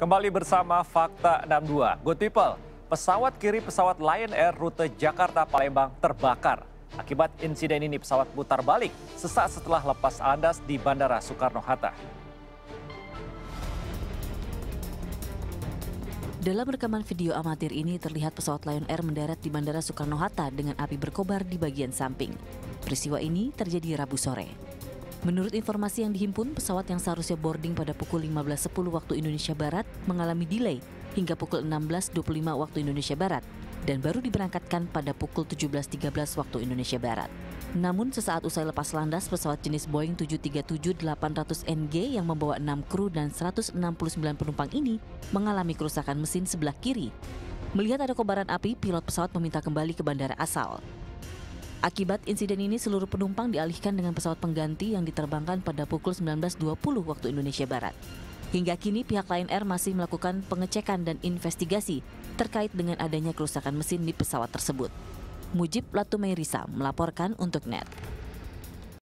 Kembali bersama Fakta 62. Good people, pesawat kiri pesawat Lion Air rute Jakarta-Palembang terbakar. Akibat insiden ini pesawat putar balik sesaat setelah lepas landas di Bandara Soekarno-Hatta. Dalam rekaman video amatir ini terlihat pesawat Lion Air mendarat di Bandara Soekarno-Hatta dengan api berkobar di bagian samping. Peristiwa ini terjadi Rabu sore. Menurut informasi yang dihimpun, pesawat yang seharusnya boarding pada pukul 15.10 waktu Indonesia Barat mengalami delay hingga pukul 16.25 waktu Indonesia Barat dan baru diberangkatkan pada pukul 17.13 waktu Indonesia Barat. Namun sesaat usai lepas landas, pesawat jenis Boeing 737-800NG yang membawa 6 kru dan 169 penumpang ini mengalami kerusakan mesin sebelah kiri. Melihat ada kobaran api, pilot pesawat meminta kembali ke bandara asal. Akibat insiden ini, seluruh penumpang dialihkan dengan pesawat pengganti yang diterbangkan pada pukul 19.20 waktu Indonesia Barat. Hingga kini pihak Lion Air masih melakukan pengecekan dan investigasi terkait dengan adanya kerusakan mesin di pesawat tersebut. Mujib Latumeirisa melaporkan untuk NET.